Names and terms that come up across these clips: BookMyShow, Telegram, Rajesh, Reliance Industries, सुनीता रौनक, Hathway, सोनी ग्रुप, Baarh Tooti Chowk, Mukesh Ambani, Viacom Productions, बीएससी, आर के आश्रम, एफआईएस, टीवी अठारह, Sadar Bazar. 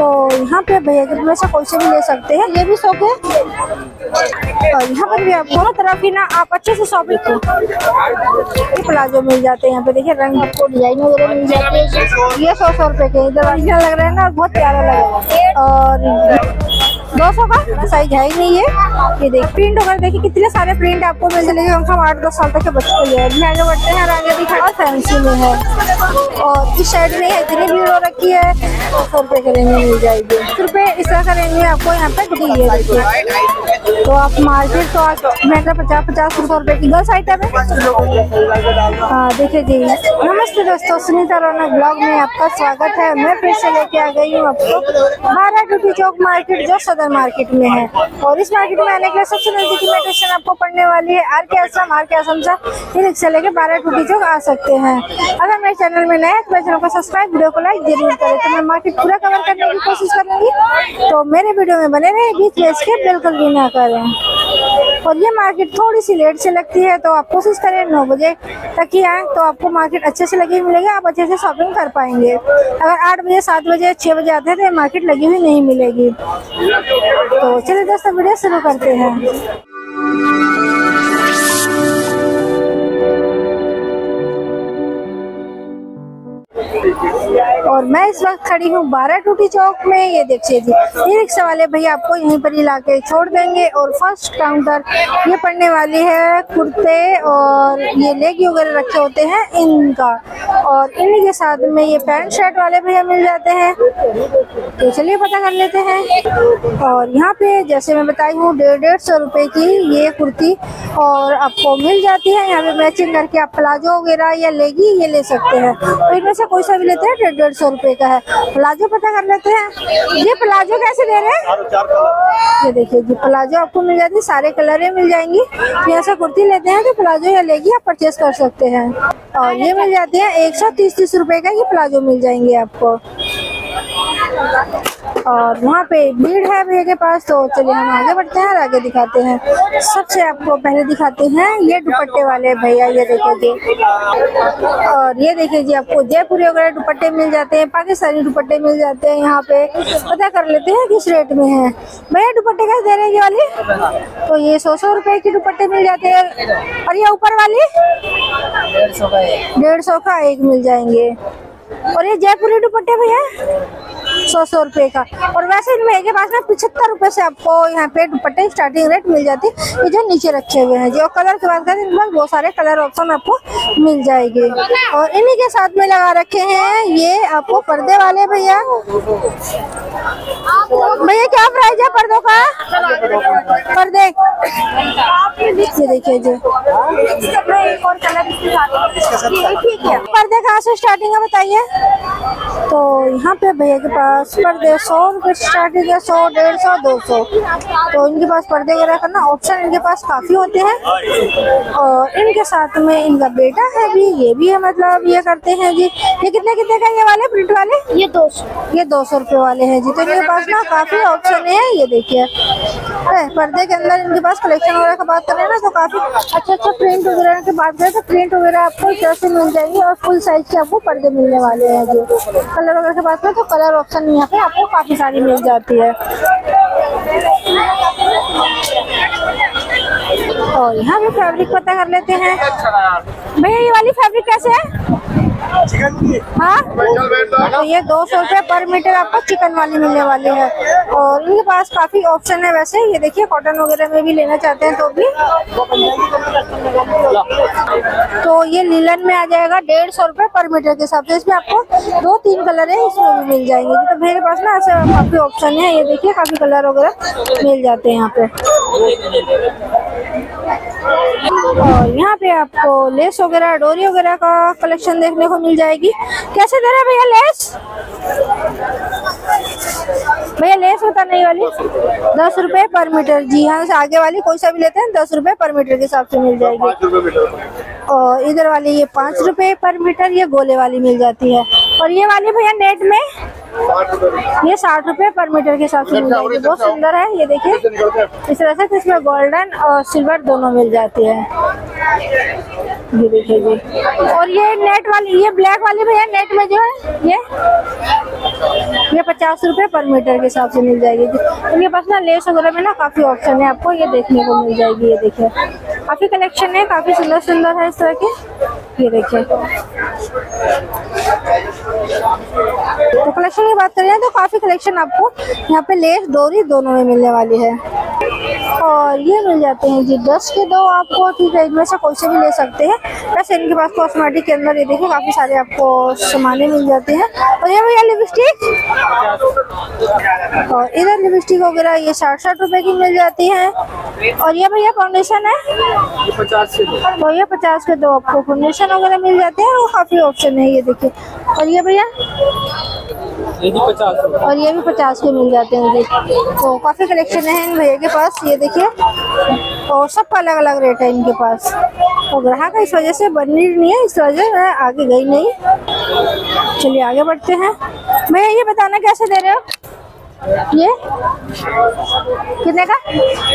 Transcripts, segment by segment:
तो यहाँ पे भैया के हमेशा कोई से भी ले सकते हैं, ये भी शॉप है। और यहाँ पर भी आप दोनों तरफ ही ना आप अच्छे से शॉप लेते प्लाजो मिल जाते हैं। यहाँ पे देखिए रंग आपको डिजाइन वगैरह मिल जाते हैं। ये 100 रुपए के इधर ओरिजिनल लग रहा है ना, बहुत प्यारा लग रहा है। और 200 का साइज है ही नहीं है। ये देख प्रिंट वगैरह देखिए कितने सारे प्रिंट आपको मिल जाएंगे। हम 8-10 साल तक के बच्चों के लिए भी आगे बढ़ते हैं और आगे भी खड़ा फैंसी में है। और इस साइड में इतनी भीड़ हो रखी है, 100 रुपये के रेंज में मिल जाएगी। 100 रुपये इस तरह का रेंज में आपको यहाँ पे मिलेगी। तो आप मार्केट तो आज महंगा 50-50 रुपये की 2 आइटम है। हाँ देखिए जी, नमस्ते दोस्तों, सुनीता रौनक ब्लॉग में आपका स्वागत है। मैं फिर से लेके आ गई हूँ आपको बारह टूटी चौक मार्केट, जो सदर मार्केट में है। और इस मार्केट में आने के लिए सबसे नजदीकी लोकेशन आपको पड़ने वाली है आर के आश्रम से फिर रिक्शा लेके बारह टूटी चौक आ सकते हैं। अगर मेरे चैनल में नए तो मेरे चैनल को सब्सक्राइब, वीडियो को लाइक जरूर करें। तो मैं मार्केट पूरा कवर करने की कोशिश करूंगी, तो मेरे वीडियो में बने रहे, बीच में स्किप बिल्कुल भी ना करें। और ये मार्केट थोड़ी सी लेट से लगती है, तो आप कोशिश करें 9 बजे तक ही आए, तो आपको मार्केट अच्छे से लगी मिलेगी, आप अच्छे से शॉपिंग कर पाएंगे। अगर 8 बजे 7 बजे 6 बजे आते हैं तो ये मार्केट लगी हुई नहीं मिलेगी। तो चलिए दोस्तों वीडियो शुरू करते हैं। और मैं इस वक्त खड़ी हूँ बारह टूटी चौक में। ये देखिए जी, ये रिक्शा वाले भैया आपको यहीं पर ही लाके छोड़ देंगे। और फर्स्ट काउंटर ये पड़ने वाली है कुर्ते और ये लेगी वगैरह रखे होते हैं इनका। और इन्हीं के साथ में ये पैंट शर्ट वाले भैया मिल जाते हैं। तो चलिए पता कर लेते हैं। और यहाँ पे जैसे मैं बताई हूँ 150-150 रुपये की ये कुर्ती और आपको मिल जाती है। यहाँ पे मैचिंग करके आप प्लाजो वगैरह या लेगी ये ले सकते हैं। तो इनमें से कोई सा भी लेते हैं 150-150 रुपये का है। प्लाजो पता कर लेते हैं। ये प्लाजो कैसे दे रहे हैं, ये देखिए जी, प्लाजो आपको मिल जाती है, सारे कलर में मिल जाएंगी। ऐसा कुर्ती लेते हैं तो प्लाजो या लेगी आप परचेस कर सकते हैं। और ये मिल जाते हैं 130-130 रुपये का, ये प्लाजो मिल जाएंगे आपको। और वहाँ पे भीड़ है भैया के पास, तो चलिए हम आगे बढ़ते हैं और आगे दिखाते हैं। सबसे आपको पहले दिखाते हैं ये दुपट्टे वाले भैया, ये देखिए जी। और ये देखिए जी, आपको जयपुरी वगैरह दुपट्टे मिल जाते हैं, पाकिस्तानी दुपट्टे मिल जाते हैं। यहाँ पे पता कर लेते हैं किस रेट में है भैया दुपट्टे का दे रहे हैं। ये वाली तो ये 100-100 रुपये की दुपट्टे मिल जाते हैं। और ये ऊपर वाली 150 का एक मिल जाएंगे। और ये जयपुरी दुपट्टे भैया 100-100 रुपये का। और वैसे इनमें के पास में 75 रुपये से आपको यहाँ पे दुपट्टे स्टार्टिंग रेट मिल जाती है, जो नीचे रखे हुए हैं। जो कलर की बात करें, इनमें बहुत सारे कलर ऑप्शन आपको मिल जाएंगे। और इन्हीं के साथ में लगा रखे हैं ये आपको पर्दे वाले भैया। भैया क्या प्राइस है पर्दों का? पर्दे ये देखिए जी, पर्दे कहाँ से स्टार्टिंग है बताइए। तो यहाँ पे भैया के पास पर्दे 100 रुपये स्टार्टिंग है, 100, 150, 200। तो इनके पास पर्दे वगैरह का ना ऑप्शन इनके पास काफी होते हैं। और इनके साथ में इनका बेटा है भी, ये भी है, मतलब ये करते हैं जी। ये कितने का ये वाले प्रिंट वाले? ये 200 रुपये वाले हैं जी। तो इनके पास ना काफी ऑप्शन है। ये देखिए पर्दे के अंदर इनके पास कलेक्शन वगैरह की बात करें ना, तो काफी अच्छा प्रिंट वगैरह की बात करें तो प्रिंट वगैरह आपको कैसे मिल जाएंगे। और फुल साइज के आपको पर्दे मिलने वाले हैं जी। कलर वगैरह की बात करें तो कलर ऑप्शन यहाँ पे आपको काफी सारी मिल जाती है। और यहाँ पे फैब्रिक पता कर लेते हैं भैया, ये वाली फैब्रिक कैसे है? हाँ तो ये 200 रुपये पर मीटर आपको चिकन वाली मिलने वाली है। और इनके पास काफी ऑप्शन है वैसे। ये देखिए कॉटन वगैरह में भी लेना चाहते हैं तो भी, तो ये लीलन में आ जाएगा 150 रुपये पर मीटर के हिसाब से। इसमें आपको 2-3 कलर है, इसमें भी मिल जाएंगे। तो मेरे पास ना ऐसे काफी ऑप्शन है। ये देखिए काफी कलर वगैरह मिल जाते हैं यहाँ पे। और यहाँ पे आपको लेस वगैरह डोरी वगैरह का कलेक्शन देखने को मिल जाएगी। कैसे दे रहे भैया लेस? भैया लेस बताने वाली 10 रुपये पर मीटर जी। हाँ आगे वाली कोई सा भी लेते हैं 10 रुपये पर मीटर के हिसाब से मिल जाएगी। और इधर वाली ये 5 रुपये पर मीटर ये गोले वाली मिल जाती है। और ये वाली भैया नेट में ये 60 रुपये पर मीटर के हिसाब से मिल जाएगी। बहुत सुंदर है ये देखिए इस तरह से, इसमें गोल्डन और सिल्वर दोनों मिल जाती है। ये देखिए जी। और ये नेट वाली, ये ब्लैक वाली भैया नेट में जो है ये 50 रुपए पर मीटर के हिसाब से मिल जाएगी। इनके पास ना लेस वगैरह में ना काफी ऑप्शन है, आपको ये देखने को मिल जाएगी। ये देखिए काफी कलेक्शन है, काफी सुंदर सुंदर है इस तरह के। ये देखिए तो कलेक्शन की बात करें तो काफी कलेक्शन आपको यहाँ पे लेस डोरी दोनों में मिलने वाली है। और ये मिल जाते हैं जी 10 के 2 आपको, ठीक है, इनमें से कोई से भी ले सकते हैं। बस इनके पास कॉस्मेटिक के अंदर ये देखिए काफी सारे आपको सामान मिल जाते हैं। और ये भैया लिपस्टिक, और इधर लिपस्टिक वगैरह ये 60-60 रुपए की मिल जाती है। और ये भैया फाउंडेशन है, ये 50 के 2, और ये 50 के 2 आपको फाउंडेशन वगैरह मिल जाते हैं। वो काफी ऑप्शन है ये देखिए। और ये भैया ये भी 50, और ये भी 50 के मिल जाते हैं। तो काफी कलेक्शन है इन भैया के पास, ये देखिए। और सबका अलग अलग रेट है इनके पास। तो ग्राहक इस वजह से बनी नहीं है, इस वजह से आगे गई नहीं। चलिए आगे बढ़ते हैं। भैया ये बताना कैसे दे रहे हो? ये कितने का? 150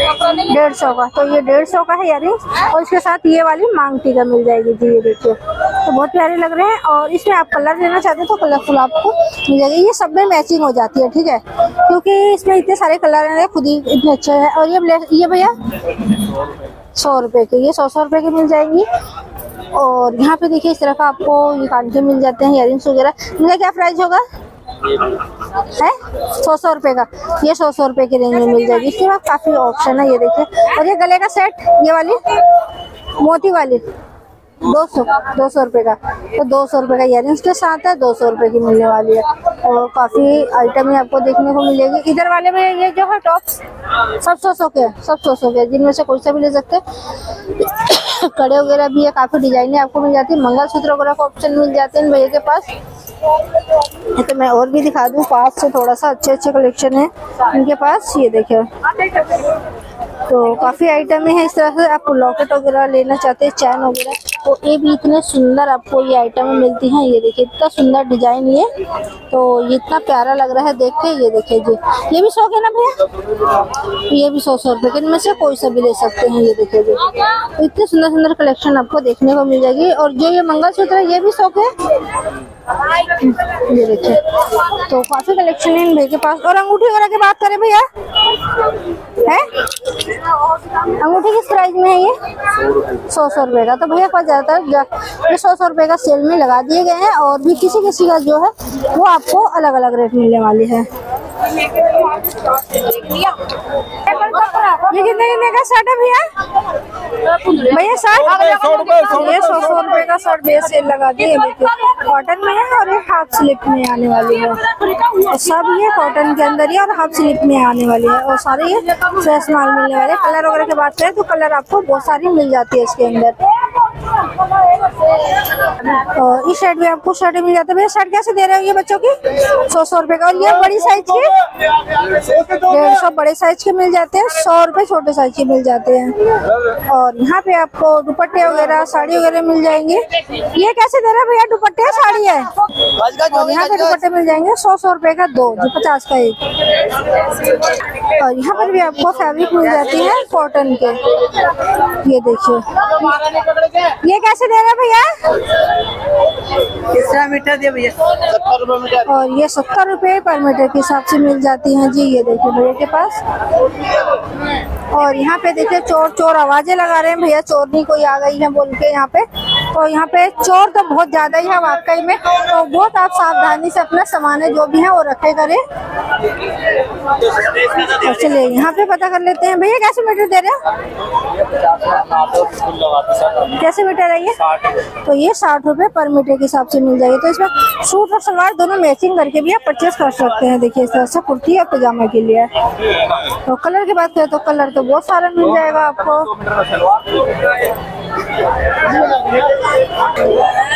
का। तो ये 150 का है यार। और इसके साथ ये वाली मांगटी का मिल जाएगी जी, ये देखिए। तो बहुत प्यारे लग रहे हैं। और इसमें आप कलर लेना चाहते हैं तो कलरफुल आपको मिल जाएगी। ये सब में मैचिंग हो जाती है, ठीक है, क्योंकि इसमें इतने सारे कलर हैं, खुद ही इतने अच्छे हैं। और ये भैया 100 रुपए के, ये 100-100 रुपए के मिल जाएंगी। और यहाँ पे देखिए इस तरह का आपको ये कांटे मिल जाते हैं, इयररिंग्स वगैरह। इनका क्या प्राइस होगा? है 100-100 रुपए का, ये 100-100 रुपए की रेंज में मिल जाएगी। इसके बाद काफी ऑप्शन है, ये देखिए। और ये गले का सेट, ये वाली मोती वाली 200 रुपए का, तो 200 रुपए का इयररिंग्स के साथ है, 200 रुपए की मिलने वाली है। और काफी आइटम ही आपको देखने को मिलेगी। इधर वाले में ये जो है टॉप्स सब 100 के, सब 100 के, जिनमें से कोई सा भी ले सकते हैं। कड़े वगैरह भी है, काफी डिजाइने आपको मिल जाती है। मंगलसूत्र वगैरह का ऑप्शन मिल जाते हैं भैया के पास। तो मैं और भी दिखा दूं पास से, थोड़ा सा अच्छे कलेक्शन है इनके पास, ये देखिए। तो काफी आइटम है इस तरह से। आपको लॉकेट वगैरह लेना चाहते हैं, चैन वगैरह, तो ये भी इतने सुंदर आपको ये आइटम मिलती हैं। ये देखिए इतना सुंदर डिजाइन, ये तो ये इतना प्यारा लग रहा है देख के। ये देखिए जी, ये भी 100 के ना भैया, ये भी 100-100 रुपए के, इनमें से कोई सा भी ले सकते हैं। ये देखिए जी, तो इतने सुंदर सुंदर कलेक्शन आपको देखने को मिल जाएगी। और जो ये मंगलसूत्र है, ये भी 100 के, ये देखिए। तो काफी कलेक्शन है इन भैया के पास। और अंगूठी वगैरह की बात करें भैया, है अंगूठी किस प्राइस में है? ये 100-100 रुपए का। तो भैया पास ज्यादातर ये 100-100 रुपए का सेल में लगा दिए गए हैं। और भी किसी किसी का जो है वो आपको अलग अलग रेट मिलने वाली है। ये कितने का शर्ट है भैया? भैया शर्ट ये 100-100 रुपए का शर्ट भैया सेल लगा दिए। कॉटन में है और ये हाफ स्लीप में आने वाली है। सब ये कॉटन के अंदर ही और हाफ स्लीप में आने वाली है। और सारे ये फ्रेश माल मिलने वाले। कलर वगैरह की बात करें तो कलर आपको बहुत सारी मिल जाती है इसके अंदर। और इस शर्ट में आपको शर्ट मिल जाता है। भैया शर्ट कैसे दे रहे हो? ये बच्चों की 100-100 रुपए का। और ये बड़ी साइज के 150 बड़े साइज के मिल जाते हैं, 100 रुपए छोटे साइज के मिल जाते हैं। और यहाँ पे आपको दुपट्टे वगैरह, साड़ी वगैरह मिल जाएंगे। ये कैसे दे रहे हैं भैया? दुपट्टे है, साड़ी है। और यहाँ पे दुपट्टे मिल जाएंगे 100-100 रुपए का 2, जो 50 का 1। और यहाँ पर भी आपको फैब्रिक मिल जाती है कॉटन के, ये देखिए। ये कैसे दे रहे हैं भैया? कितना मीटर दे भैया? 70 रुपए मीटर। और ये 70 रुपए पर मीटर के हिसाब से मिल जाती है जी, ये देखिए भैया के पास। और यहाँ पे देखिए चोर चोर आवाजें लगा रहे हैं भैया, चोरनी कोई आ गई है बोल के यहाँ पे। तो यहाँ पे चोर तो बहुत ज्यादा ही है वाकई में। तो बहुत आप सावधानी से अपना सामान है जो भी है वो रखे करें। तो चलिए यहाँ पे पता कर लेते हैं। भैया कैसे मीटर दे रहे हैं? कैसे मीटर है ये? 60। तो ये 60 रुपए पर मीटर के हिसाब से मिल जाएगी। तो इसमें सूट और सलवार दोनों मैचिंग करके भी आप परचेस कर सकते हैं। देखिए इस तरह से कुर्ती और पजामा के लिए। तो कलर की बात करें तो कलर तो बहुत सारा मिल जाएगा आपको।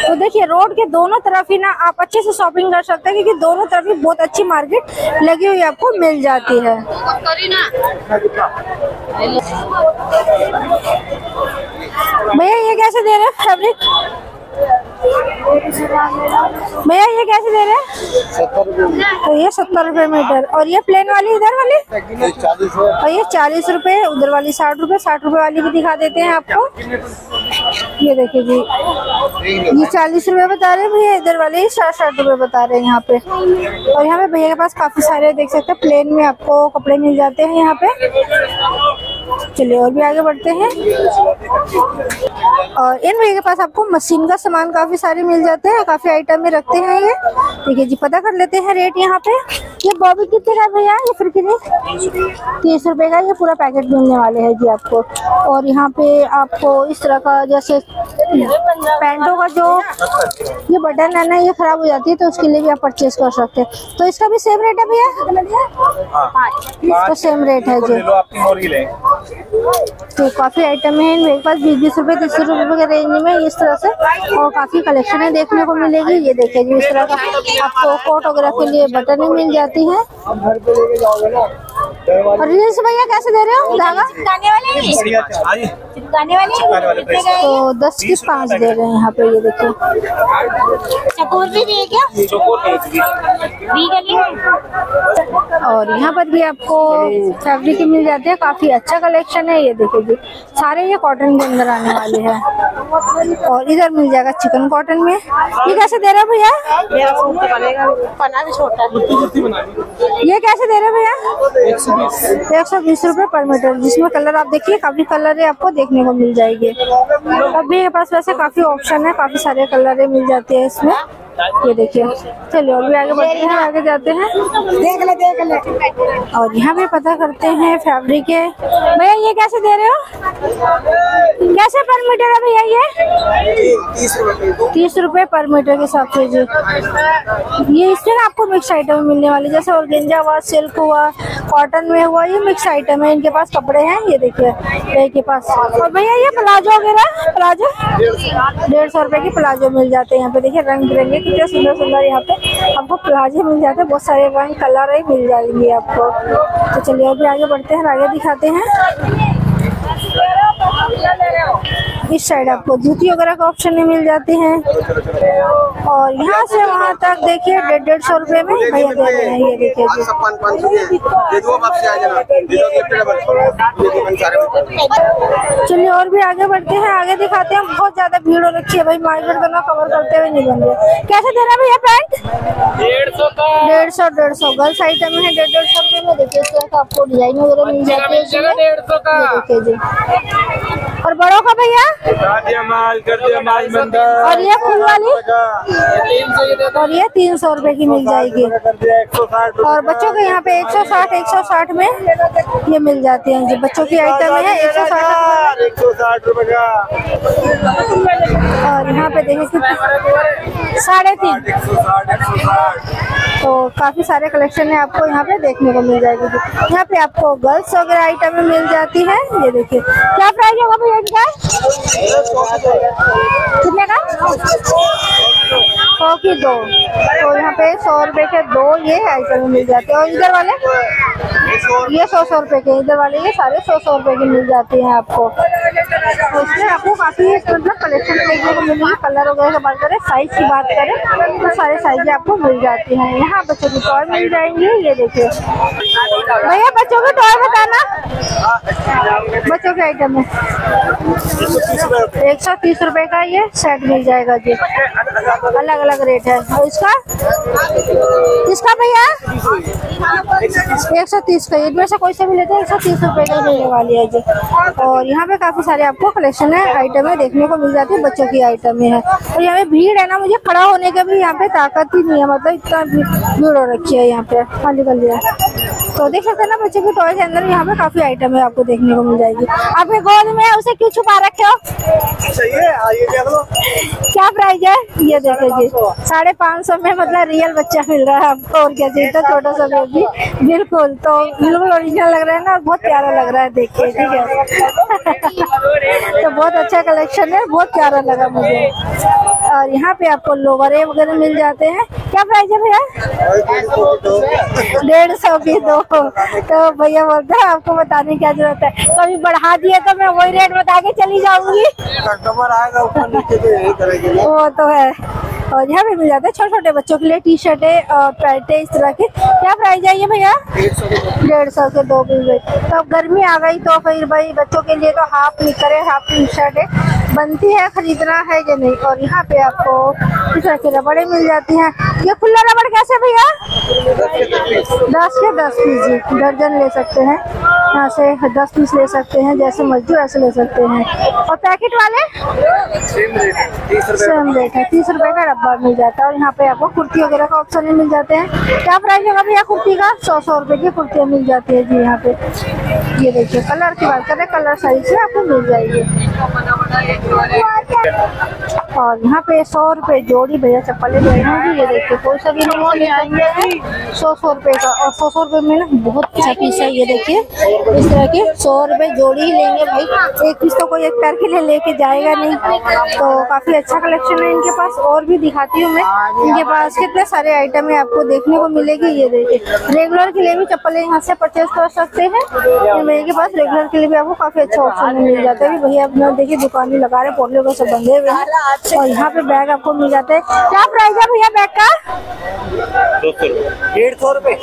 तो देखिए रोड के दोनों तरफ ही ना आप अच्छे से शॉपिंग कर सकते हैं, क्योंकि दोनों तरफ ही बहुत अच्छी मार्केट लगी हुई आपको मिल जाती है। भैया ये कैसे दे रहे हैं फैब्रिक? भैया ये कैसे दे रहे हैं? तो ये 70 रुपए मीटर। और ये प्लेन वाली इधर वाली 40 रुपए और ये 40 रुपए, उधर वाली 60 रुपए। 60 रुपए वाली भी दिखा देते हैं आपको। ये देखिए जी, ये 40 रुपए बता रहे हैं भैया, इधर वाले 60 रुपए बता रहे हैं यहाँ पे। और यहाँ पे भैया के पास काफी सारे देख सकते हैं प्लेन में आपको कपड़े मिल जाते हैं यहाँ पे। चलिए और भी आगे बढ़ते हैं। और इन भैया के पास आपको मशीन का सामान काफी सारे मिल जाते हैं, काफी आइटम में रखते हैं ये। ठीक है जी, पता कर लेते हैं रेट यहाँ पे। ये बॉबी कितने का भैया? ये फिर कितने? 30 रुपए का ये पूरा पैकेट मिलने वाले है जी आपको। और यहाँ पे आपको इस तरह का जैसे पैंटों का जो ये बटन है ना, ये खराब हो जाती है, तो उसके लिए भी आप परचेज कर सकते हैं। तो इसका भी सेम रेट है भैया? तो सेम रेट है जी। तो काफी आइटम है मेरे पास 20-20 रुपए 30 रुपए के रेंज में इस तरह से। और काफी कलेक्शन है देखने को मिलेगी। ये देखिए जी, इस तरह का आपको कोट वगैरह के लिए बटन भी मिल जाती है। और रील्स भैया कैसे दे रहे हो? धागा चिपकाने वाले तो 10 की 5 दे रहे हैं यहाँ पे। ये देखिए चकोर भी दिए क्या? और यहाँ पर भी आपको फैब्रिक मिल जाते हैं, काफी अच्छा कलेक्शन है। ये देखिए जी, सारे ये कॉटन के अंदर आने वाले हैं। और इधर मिल जाएगा चिकन कॉटन में। ये कैसे दे रहे भैया? ये कैसे दे रहे भैया? 120 रुपए पर मीटर, जिसमें कलर आप देखिए काफी कलर है आपको देखने को मिल जाएगी। अब मेरे पास वैसे काफी ऑप्शन है, काफी सारे कलर मिल जाते हैं इसमें। ये देखिए, चलिए और भी आगे बढ़ते हैं, आगे जाते हैं, देख ले। और यहाँ पे पता करते हैं फैब्रिक है भैया। ये कैसे दे रहे हो? कैसे पर मीटर है भैया? ये 30 रुपए पर मीटर के हिसाब से जी। ये इसमें आपको मिक्स आइटम मिलने वाले, जैसे ऑर्गेंजा हुआ, सिल्क हुआ, कॉटन में हुआ, ये मिक्स आइटम है। इनके पास कपड़े हैं ये देखिए भैया के पास। और भैया ये प्लाजो वगैरह, प्लाजो 150 रुपए के प्लाजो मिल जाते हैं यहाँ पे। देखिए रंग बिरंगे कितने सुंदर सुंदर यहाँ पे आपको प्लाजो मिल जाते हैं, बहुत सारे रंग कलर ही मिल जाएंगे आपको। तो चलिए अभी आगे बढ़ते हैं, आगे दिखाते हैं। इस साइड आपको जूती वगैरह का ऑप्शन भी मिल जाते हैं। और यहाँ से वहाँ तक देखिए 150-150 रुपए में भैया दे रहे हैं। ये देखिए, चलिए और भी आगे बढ़ते हैं, आगे दिखाते हैं। बहुत ज्यादा भीड़ हो रखी है भाई, मार्केट करना कवर करते हुए नहीं बन रहे। कैसे दे रहा है भैया पैंट? 150 गर्ल्स आइटम है 150 रुपए में। देखिए इस तरह का आपको डिजाइन वगैरह मिल जाती है। और बड़ों का भैया? और ये फूल वाली? और ये 300 रुपए की मिल जाएगी। और बच्चों के यहाँ पे 160 में ये मिल जाती है जी, बच्चों की आइटम है 160 रुपए का। और यहाँ पे देखिए 350। तो काफी सारे कलेक्शन है आपको यहाँ पे देखने को मिल जाएगी। यहाँ पे आपको गर्ल्स वगैरह आइटम मिल जाती है। ये देखिए क्या प्राइस होगा भैया इनका? कितने का? 100 की 2। तो यहाँ पे 100 रुपए के 2 ये आइटम मिल जाते हैं। और इधर वाले ये 100-100 रुपए के, इधर वाले ये सारे 100-100 रुपए के मिल जाते हैं आपको। तो इसमें आपको काफी मतलब कलेक्शन देखने को मिलेगी। कलर वगैरह की बात करें, साइज की बात करें तो सारे साइज आपको मिल जाती हैं। यहाँ बच्चों की टॉय मिल जाएंगे। ये देखिए भैया बच्चों के टॉय बताना, बच्चों के आइटम है 130 रुपए का ये सेट मिल जाएगा जी। अलग अलग रेट है। और इसका किसका भैया? 130 का। इनमें से कोई से भी लेते हैं 130 रुपए का मिलने वाली है जी। और यहाँ पे काफी सारे आपको कलेक्शन है, आइटम है देखने को मिल जाती है, बच्चों की आइटम है। और यहाँ पे भीड़ है ना, मुझे खड़ा होने का भी यहाँ पे ताकत ही नहीं है, मतलब इतना भीड़ हो रखी है यहाँ पे, खाली कर लिया। तो देख सकते हैं ना बच्चों के टॉय के अंदर यहाँ पे काफी आइटम है आपको देखने को मिल जाएगी। आपके गोद में उसे क्यों छुपा रखे हो? क्या प्राइस है? ये देखिए जी 550 में, मतलब रियल बच्चा मिल रहा है आपको। और क्या चाहिए था? छोटा सा बेबी बिल्कुल, तो बिल्कुल ओरिजिनल लग रहा है ना, बहुत प्यारा लग रहा है देखिए। ठीक है, तो बहुत अच्छा कलेक्शन है, बहुत प्यारा लगा मुझे। और यहाँ पे आपको लोवरे वगैरह मिल जाते हैं। क्या प्राइस है भैया? 150 भी दो। तो भैया बोलते हैं आपको बताने की जरूरत है, कभी बढ़ा दिए तो मैं वही रेट बता के चली जाऊंगी। कस्टमर आएगा ऊपर नीचे तो यही करेंगे। वो तो है। और यहाँ पे मिल जाता है छोटे छोटे बच्चों के लिए टी शर्टें और पैंटें इस तरह के। क्या प्राइस है ये भैया? 150 के दो मिल गई। तो अब गर्मी आ गई तो फिर भाई बच्चों के लिए तो हाफ निकर है, हाफ टी शर्टें बनती है, खरीदना है या नहीं। और यहाँ पे आपको इस तरह की रबड़ें मिल जाती हैं। ये खुला रबड़ कैसे भैया? 10 के 10 पीस जी, दर्जन ले सकते हैं। यहाँ से 10 पीस ले सकते हैं, जैसे मर्जी वैसे ले सकते हैं। और पैकेट वाले सेम रेट है, 30 रुपए का डब्बा मिल जाता है। और यहाँ पे आपको कुर्ती वगैरह का ऑप्शन भी मिल जाते हैं। क्या प्राइस होगा भैया कुर्ती का? 100 रुपए की कुर्तियाँ मिल जाती है जी। यहाँ पे ये देखिए, कलर की बात करें, कलर साइज से आपको मिल जाएगी। और यहाँ पे 100 रुपए जोड़ी भैया चप्पलें जो है, ये देखिए कोई सा भी नहीं, 100 रुपए का। और 100 रुपए में ना बहुत अच्छा पीस है, ये देखिए इस तरह के 100 रुपए जोड़ी ही लेंगे भाई। एक पीस तो कोई एक पैर के लिए लेके जाएगा नहीं। तो काफी अच्छा कलेक्शन है इनके पास। और भी दिखाती हूँ मैं, इनके पास कितने सारे आइटम है आपको देखने को मिलेगी। ये देखिए रेगुलर के लिए भी चप्पलें यहाँ से परचेज कर सकते हैं। इनके पास रेगुलर के लिए भी आपको काफी अच्छा ऑप्शन मिल जाता है। भैया अपना देखिए दुकान भी लगा रहे, पोटले को सब बंधे हुए हैं। और यहाँ पे बैग आपको मिल जाते हैं। क्या प्राइस है भैया बैग का? 150 रुपए।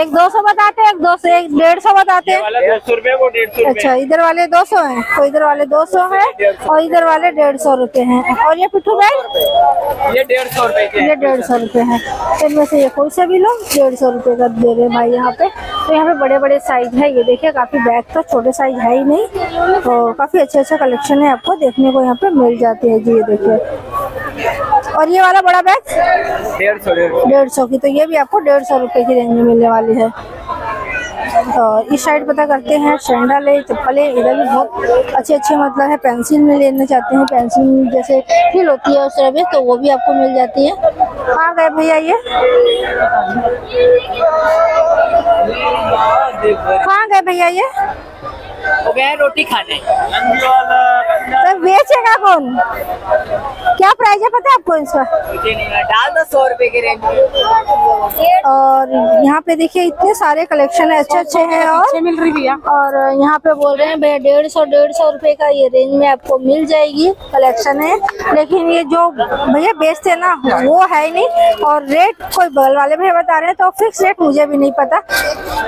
एक 200 बताते हैं, एक 150 बताते हैं। 200 रुपए वो 150। अच्छा, इधर वाले 200 हैं, तो इधर वाले 200 है और इधर वाले 150 रुपए हैं। और ये पिट्ठू बैग ये 150 रुपए के, ये 150 रुपए है। इनमें से ये कोई से भी लोग 150 रुपए का दे रहे भाई यहाँ पे। तो यहाँ पे बड़े बड़े साइज है, ये देखिए काफी बैग तो छोटे साइज है ही नहीं। तो काफी अच्छा अच्छा कलेक्शन है आपको देखने को यहाँ पे मिल जाती है जी, ये देखिए। और ये वाला बड़ा बैग 150 की, तो ये भी आपको 150 रुपए की रेंज में मिलने वाली है। तो इस साइड पता करते हैं सैंडल है, चप्पल है। इधर भी बहुत अच्छे अच्छे मतलब है, पेंसिल में लेना चाहते हैं, पेंसिल जैसे फील होती है उस तरह में, तो वो भी आपको मिल जाती है। आ गए भैया, ये कहाँ गए भैया? ये गए रोटी खाने। तो बेचेगा कौन? क्या प्राइस है पता है आपको इसका? डाल दो 100 रुपए के रेंज में। और यहाँ पे देखिए इतने सारे कलेक्शन है, अच्छे अच्छे हैं। और मिल रही भैया, और यहाँ पे बोल रहे हैं भैया 150 रुपए का ये रेंज में आपको मिल जाएगी। कलेक्शन है, लेकिन ये जो भैया बेचते है ना वो है ही नहीं। और रेट कोई बगल वाले भैया बता रहे हैं, तो फिक्स रेट मुझे भी नहीं पता,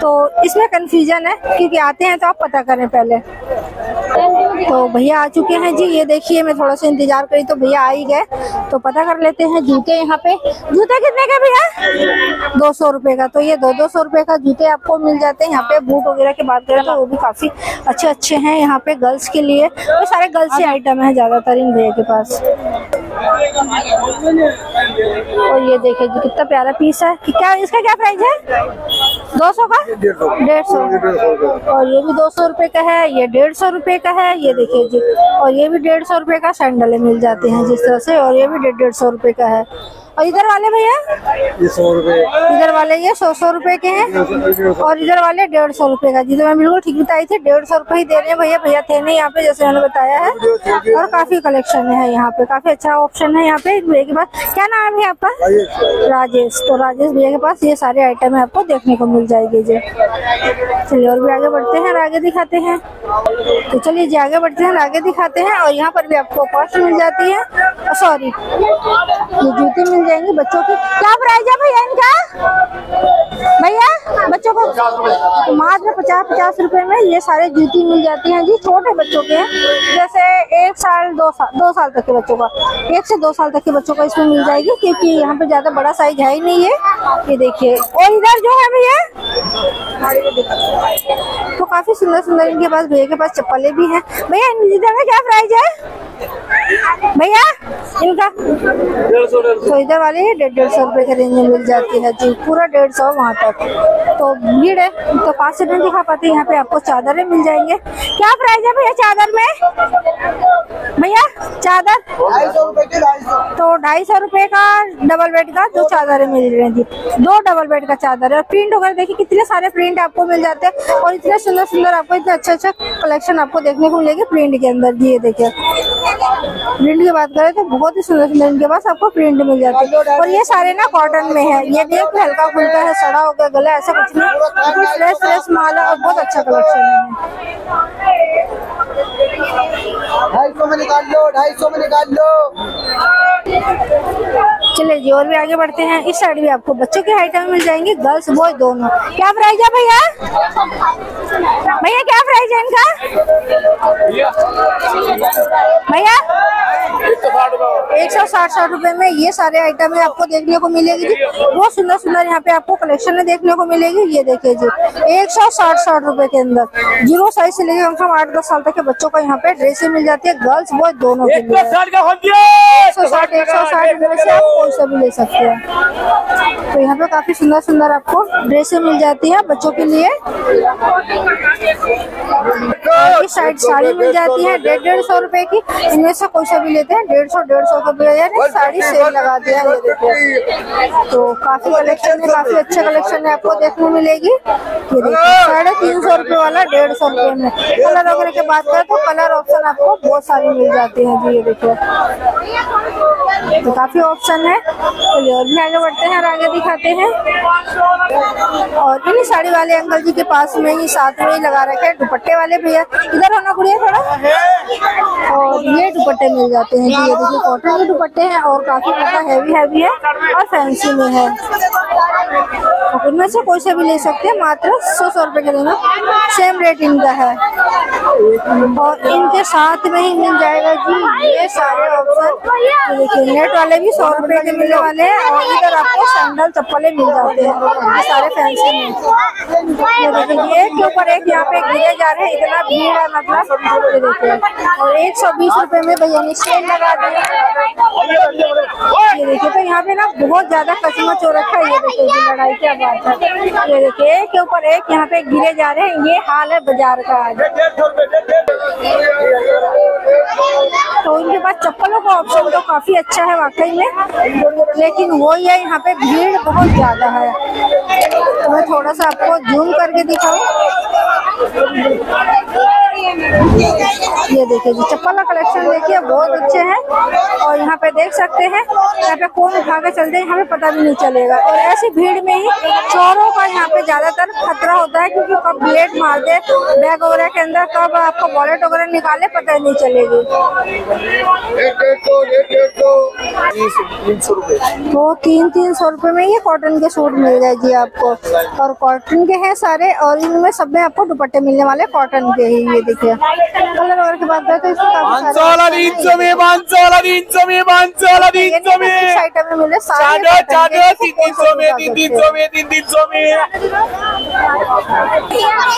तो इसमें कंफ्यूजन है। क्योंकि आते हैं तो आप पता करें पहले। तो भैया आ चुके हैं जी, ये देखिए मैं थोड़ा सा इंतजार करी तो भैया आ ही गए। तो पता कर लेते हैं जूते। यहाँ पे जूते कितने के भैया? 200 रुपए का। तो ये 200-200 रुपए का जूते आपको मिल जाते हैं। यहाँ पे बूट वगैरह की बात करें तो वो भी काफी अच्छे अच्छे हैं यहाँ पे गर्ल्स के लिए। वो सारे गर्ल्स के आइटम है ज्यादातर इन भैया के पास। और ये देखिए जी कितना प्यारा पीस है। क्या इसका क्या प्राइस है? 200 का 150। और ये भी 200 रुपए का है, ये 150 रुपए का है, ये देखिए जी। और ये भी 150 रुपए का सैंडल मिल जाते हैं जिस तरह से। और ये भी 150 रुपए का है। और इधर वाले भैया ये 100 रुपए, इधर वाले ये 100-100 रुपए के हैं, और इधर वाले 150 रुपए का। जी तो मैं बिल्कुल ठीक बताई थी, 150 रुपए ही दे रहे हैं भैया। भैया थे नहीं यहाँ पे जैसे मैंने बताया है। और काफी कलेक्शन है यहाँ पे, काफी अच्छा ऑप्शन है यहाँ पे भैया के पास। क्या नाम है भैया आपका? राजेश। तो राजेश भैया के पास ये सारे आइटम है आपको देखने को मिल जाएगी जी। चलिए और भी आगे बढ़ते हैं और आगे दिखाते हैं। तो चलिए जी आगे बढ़ते हैं, आगे दिखाते हैं। और यहाँ पर भी आपको पर्स मिल जाती है, सॉरी ये जूते मिल जाएंगे बच्चों के। क्या प्राइस है भैया इनका? भैया बच्चों को मात्र 50-50 रुपए में ये सारे जूती मिल जाती हैं जी। छोटे बच्चों के जैसे 1 साल 2 साल तक के बच्चों का, 1 से 2 साल तक के बच्चों का इसमें मिल जाएगी। क्योंकि यहाँ पे ज्यादा बड़ा साइज है ही नहीं है, ये देखिए। और इधर जो है भैया तो काफी सुंदर सुंदर इनके पास भैया के पास चप्पलें भी है। भैया इधर क्या प्राइस है भैया इनका? तो इधर वाले 150-150 रुपए के रेंज में मिल जाती है जी, पूरा 150 वहाँ तक। तो भीड़ है तो पास से नहीं दिखा पाते। यहाँ पे आपको चादरें मिल जाएंगे। क्या प्राइस है भैया चादर में? भैया चादर 250 रुपए का डबल बेड का 2 चादरें मिल रही थी, 2 डबल बेड का चादर है। और प्रिंट वगैरह देखिए कितने सारे प्रिंट आपको मिल जाते हैं। और इतने सुंदर सुंदर आपको, इतना अच्छा अच्छा कलेक्शन आपको देखने को मिलेगी प्रिंट के अंदर जी, ये देखिए। प्रिंट की बात करें तो बहुत ही सुंदर सुंदर इनके पास आपको प्रिंट मिल जाती है। और ये सारे ना कॉटन में है, ये देख हल्का फुल्का है, सड़ा हो गया गला, ऐसा कुछ नहीं, कुछ फ्रेश फ्रेश माल है और बहुत अच्छा कलेक्शन है। 250 में निकाल लो। चलिए जी और भी आगे बढ़ते हैं। इस साइड भी आपको बच्चों के आइटम मिल जाएंगे, गर्ल्स बॉय दोनों। क्या प्राइस है भैया? भैया क्या प्राइस है इनका? भैया 160 रुपए में ये सारे आइटम है आपको देखने को मिलेगी। बहुत सुंदर सुंदर यहाँ पे आपको कलेक्शन में देखने को मिलेगी। ये देखिए जी 160 रुपए के अंदर 0 साइज से लेकर कम 8-10 साल तक के बच्चों का यहाँ पे ड्रेसें मिल जाती है, गर्ल्स बॉय दोनों के लिए। 160 रुपए से आप कोई सा भी ले सकते हैं। तो यहाँ पे काफी सुंदर सुंदर आपको ड्रेसें मिल जाती है बच्चों के लिए। इस साइड साड़ी मिल जाती है 150-150 रुपए की, इनमें से कोई सा भी लेते हैं। 150-150 का भी साड़ी सेल लगा दिया है। तो काफी कलेक्शन है, काफी अच्छा कलेक्शन है आपको देखने मिलेगी। ये देखिए 350 रुपए वाला 150 रुपए में। कलर वगैरह की बात करें तो कलर ऑप्शन आपको बहुत सारे मिल जाते हैं जी। ये देखिए तो काफी ऑप्शन है। चलिए और भी आगे बढ़ते हैं और आगे दिखाते हैं। और इन्हीं साड़ी वाले अंकल जी के पास में ही साथ में ही लगा रखे हैं दुपट्टे वाले भैया, इधर होना पड़िए थोड़ा। और ये दुपट्टे मिल जाते हैं जी, ये देखिए कॉटन के दुपट्टे हैं और काफी ज्यादा हैवी है और फैंसी में है। इनमें से कोई से भी ले सकते हैं, मात्र 100 रुपए के देना, सेम रेट इनका है। और इनके साथ में ही मिल जाएगा जी ये सारे ऑप्शन। देखिए नेट वाले भी 100 रुपए के मिलने वाले हैं और इधर आपको सैंडल चप्पलें मिल जाते हैं ये सारे फैंसी में। देखिए एक के ऊपर एक यहाँ पे गिरे जा रहे हैं, इतना भीड़ है मतलब। देखिए और 120 रुपए में भैया ने सेल लगा दिया। ये देखिए तो यहाँ पे ना बहुत ज्यादा कचमच हो रखा है। ये देखिए लड़ाई क्या बात है। ये देखिए एक के ऊपर एक यहाँ पे गिरे जा रहे हैं, ये हाल है बाजार का आज। तो उनके पास चप्पलों का ऑप्शन तो काफी अच्छा है वाकई में, लेकिन वो ही है यहाँ पे भीड़ बहुत ज्यादा है। तो मैं थोड़ा सा आपको जूम करके दिखाऊं। ये देखिए जी चप्पल का कलेक्शन देखिए बहुत अच्छे हैं। और यहाँ पे देख सकते हैं यहाँ पे कौन उठा के चलते हैं हमें पता भी नहीं चलेगा। और ऐसी भीड़ में ही चोरों का यहाँ पे ज्यादातर खतरा होता है, क्योंकि कब ब्लेड मार दे बैग वगैरह के अंदर, कब आपको वॉलेट वगैरह निकाले पता ही नहीं चलेगी। तो 300-300 रुपए में ये कॉटन के सूट मिल जाएगी आपको, और कॉटन के हैं सारे। और इनमें सब में आपको दुपट्टे मिलने वाले कॉटन के ही। ये देखिए कलर और की बात करें तो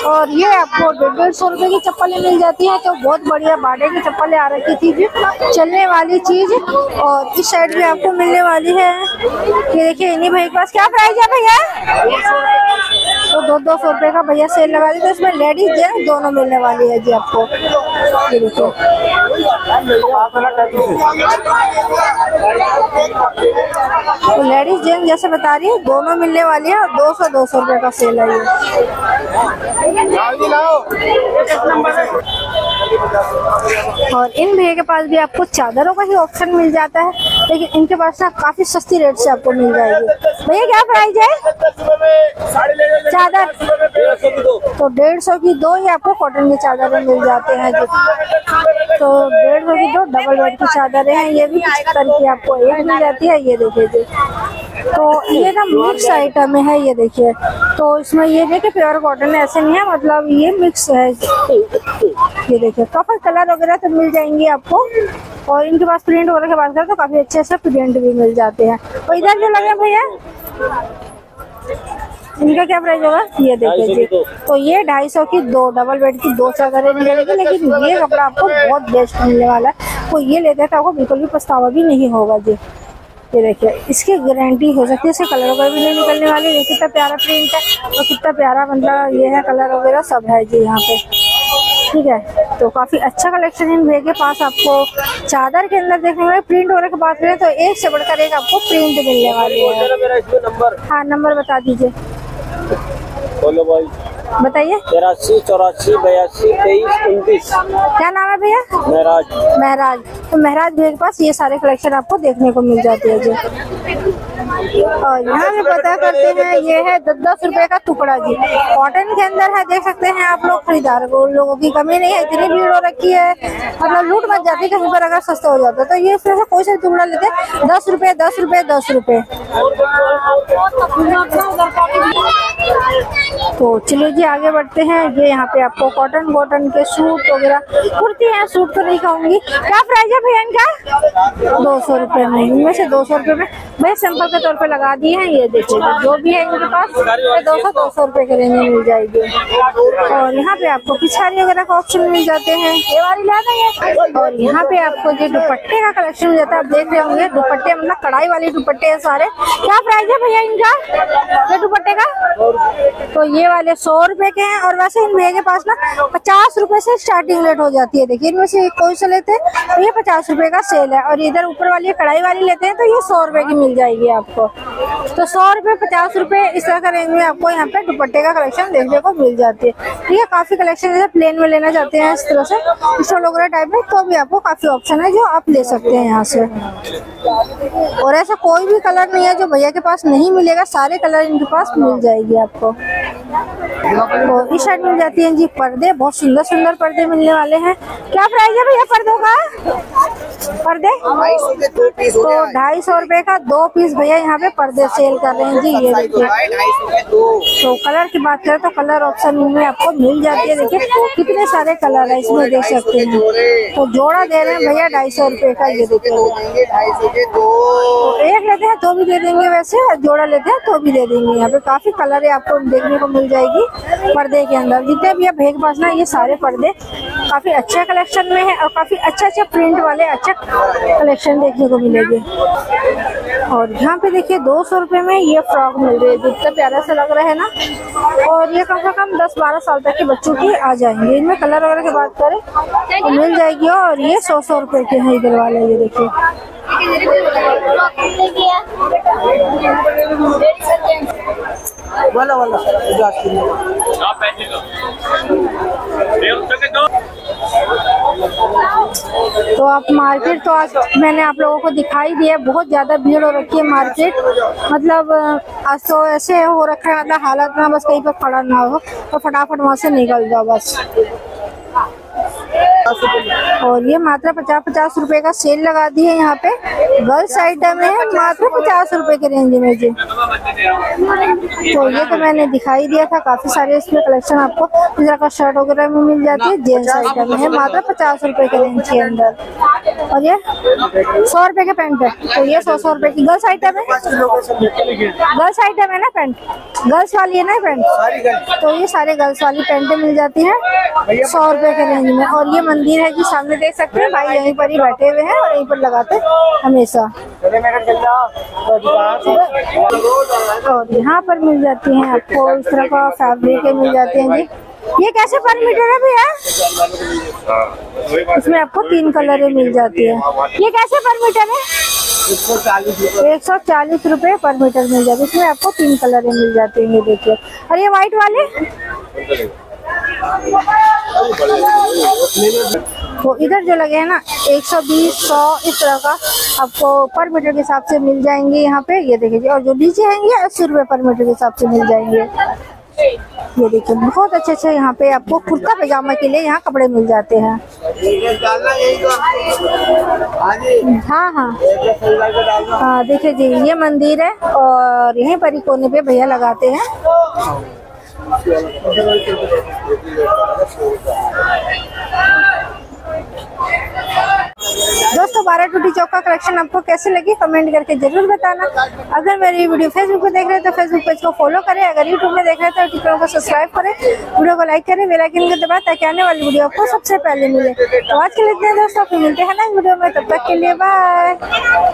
और ये आपको 150 रुपए की चप्पलें मिल जाती है। तो बहुत बढ़िया बाड़े की चप्पलें आ रखी थी जी, चलने वाली चीज। और इस साइड भी आपको मिलने वाली है। ये देखिए इन्हीं भाई के पास क्या प्राइस है भैया? तो 200-200 रुपए का भैया सेल लगा दी। तो इसमें लेडीज जेंट्स दोनों मिलने वाली है जी आपको। तो लेडीज जेंट्स जैसे बता रही है दोनों मिलने वाली है। और 200-200 रुपए का सेल है ये। और इन भैया के पास भी आपको चादरों का ही ऑप्शन मिल जाता है, लेकिन इनके पास ना काफी सस्ती रेट से आपको मिल जाएगी। भैया क्या प्राइस है चादर? तो 150 की दो ही आपको कॉटन की चादरें मिल जाते हैं जो। तो 150 की दो डबल बेड की चादरें हैं, ये भी करके आपको एक मिल जाती है। ये देखिए जी तो ये ना मिक्स आइटम है। ये देखिए तो इसमें ये है कि प्योर कॉटन ऐसे नहीं है, मतलब ये मिक्स है। ये देखिए काफी कलर वगैरह तो मिल जाएंगे आपको। और इनके पास प्रिंट वगैरह की बात करें तो काफी अच्छे अच्छे प्रिंट भी मिल जाते हैं। और इधर जो लगे भैया इनका क्या प्राइस होगा? ये देखिए जी तो ये 250 की दो डबल बेड की दो चादरें मिलेगी, लेकिन ये कपड़ा आपको बहुत बेस्ट मिलने वाला है। तो ये लेते तो आपको बिल्कुल भी पछतावा भी नहीं होगा जी। ये देखिए इसकी गारंटी हो सकती है, इसके कलर वगैरह भी नहीं निकलने वाले। ये कितना प्यारा प्रिंट है और कितना प्यारा मतलब ये है कलर वगैरह सब है जी यहाँ पे। ठीक है तो काफी अच्छा कलेक्शन इन भैया के पास आपको चादर के अंदर देखने वाले। प्रिंट वगैरह की बात करें तो एक से बढ़कर एक आपको प्रिंट मिलने वाली है। हाँ नंबर बता दीजिए। बोलो भाई बताइए 83, 84, 82, 23, 29। क्या नाम है भैया? महराज। तो महराज भैया के पास ये सारे कलेक्शन आपको देखने को मिल जाती है जी। और यहाँ भी पता करते हैं, ये है 10-10 रुपए का टुकड़ा जी, कॉटन के अंदर है, देख सकते हैं आप लोग। खरीदार को लोगों की कमी नहीं है, इतनी भीड़ हो रखी है, मतलब लूट मच जाती है कहीं पर अगर सस्ता हो जाता तो ये इसमें से कोई सा टुकड़ा लेते हैं। 10 रुपए 10 रुपए 10 रुपए। तो चलिए जी आगे बढ़ते हैं। ये यहाँ पे आपको कॉटन के सूट वगैरह कुर्ती है, सूट तो नहीं कहूँगी। क्या प्राइस है भैया इनका? 200 रुपए में, इनमें से 200 रुपए में भैया सैंपल के तौर पे लगा दिए हैं। ये देखिए जो भी है इनके पास 200-200 रुपए के रेंज में मिल जाएगी। और यहाँ पे आपको पिछाड़ी वगैरह का ऑप्शन मिल जाते हैं, ये वाली लाना है। और यहाँ पे आपको ये दुपट्टे का कलेक्शन मिल जाता है, आप देख रहे होंगे दुपट्टे मतलब कढ़ाई वाले दुपट्टे है सारे। क्या प्राइस है भैया इनका दुपट्टे का? तो ये वाले 100 रुपए के हैं। और वैसे इन भैया के पास ना 50 रुपए से स्टार्टिंग रेट हो जाती है, देखिए इनमें से कोई से लेते हैं तो ये 50 रुपए का सेल है। और इधर ऊपर वाली कढ़ाई वाली लेते हैं तो ये 100 रुपए की मिल जाएगी आपको। तो 100 रुपए 50 रुपए इस तरह का रेंज में आपको यहाँ पे दुपट्टे का कलेक्शन देखने को मिल जाती है। ये काफी कलेक्शन जैसे प्लेन में लेना चाहते हैं इस तरह से इंस्टॉल वगैरह टाइप में, तो भी आपको काफी ऑप्शन है जो आप ले सकते हैं यहाँ से। और ऐसा कोई भी कलर नहीं है जो भैया के पास नहीं मिलेगा, सारे कलर इनके पास मिल जाएगी आपको। तो इस साइड मिल जाती है जी पर्दे, बहुत सुंदर सुंदर पर्दे मिलने वाले हैं। क्या प्राइस है भैया पर्दों का? पर्दे 250 रुपए का 2 पीस भैया यहाँ पे पर्दे सेल कर रहे हैं जी। ये देखिए, तो कलर की बात करें तो कलर ऑप्शन में आपको मिल जाती है, देखिए कितने सारे कलर है इसमें देख सकते हैं। तो जोड़ा दे रहे हैं भैया 250 रुपए का, ये देखिए 250 के 2। एक लेते हैं तो भी दे देंगे, वैसे जोड़ा लेते हैं तो भी दे देंगे। यहाँ पे काफी कलर है आपको देखने को मिल जाएगी पर्दे के अंदर। जितने भी भैया के पास ना ये सारे पर्दे काफी अच्छे कलेक्शन में है और काफी अच्छे प्रिंट वाले अच्छे कलेक्शन देखने को मिलेगी। और यहाँ पे देखिए 200 रुपए में ये फ्रॉक मिल रही है, जितना प्यारा सा लग रहा है ना। और ये कम से कम 10-12 साल तक के बच्चों की आ जाएंगे। इनमें कलर वगैरह की बात करें तो मिल जाएगी। और ये 100-100 रुपए के हैं इधर वाले, ये देखिए। तो आप मार्केट तो आज मैंने आप लोगों को दिखाई दिया, बहुत ज्यादा भीड़ हो रखी है मार्केट, मतलब आज तो ऐसे हो रखा है मतलब हालत ना बस कहीं पर खड़ा ना हो तो फटाफट वहाँ से निकल जाओ बस। और ये मात्र 50-50 रुपए का सेल लगा दी है यहाँ पे, गर्ल्स आइटम है मात्र 50 रुपए के रेंज में जी। तो ये तो मैंने दिखाई दिया था, काफी सारे इसमें कलेक्शन आपको इस तरह का शर्ट वगैरह में मिल जाती है। जेंट्स आइटम है मात्र 50 रुपए के रेंज के अंदर। और ये 100 रुपए के पैंट है, तो ये 100-100 रुपए की गर्ल्स आइटम है। गर्ल्स आइटम है ना, पैंट गर्ल्स वाली है ना पैंट, तो ये सारे गर्ल्स वाली पैंटे मिल जाती है 100 रुपए के रेंज में। और ये मंदिर है कि सामने देख सकते हैं, भाई यहीं पर ही बैठे हुए हैं और यहीं पर लगाते हमेशा। और यहाँ पर मिल जाती हैं आपको इस तरह का फैब्रिक मिल जाते हैं जी। ये कैसे पर मीटर है भैया? इसमें आपको 3 कलर मिल जाती है। ये कैसे पर मीटर है? 140 रुपए पर मीटर मिल जाती है, इसमें आपको 3 कलर मिल जाते हैं। ये देखिए, और ये व्हाइट वाले तो इधर जो लगे हैं ना 120-100 इस तरह का आपको पर मीटर के हिसाब से मिल जाएंगे यहाँ पे। ये देखिए, और जो नीचे आएंगे 80 रुपए पर मीटर के हिसाब से मिल जाएंगे। ये देखिए, बहुत अच्छे अच्छे यहाँ पे आपको कुर्ता पजामा के लिए यहाँ कपड़े मिल जाते हैं। हाँ, देखिए जी ये मंदिर है और यहीं पर ही कोने पे भैया लगाते हैं। दोस्तों, बारह टूटी चौक का कलेक्शन आपको कैसे लगी कमेंट करके जरूर बताना। अगर मेरी वीडियो फेसबुक पे देख रहे हैं तो फेसबुक पेज को फॉलो करें, अगर यूट्यूब में देख रहे हैं तो यूट्यूब को सब्सक्राइब करें, वीडियो को लाइक करें, बेल आइकन को दबाएं ताकि आने वाली वीडियो आपको सबसे पहले मिले। तो आज के लिए इतना दोस्तों, मिलते हैं ना वीडियो में, तब तक के लिए बाय।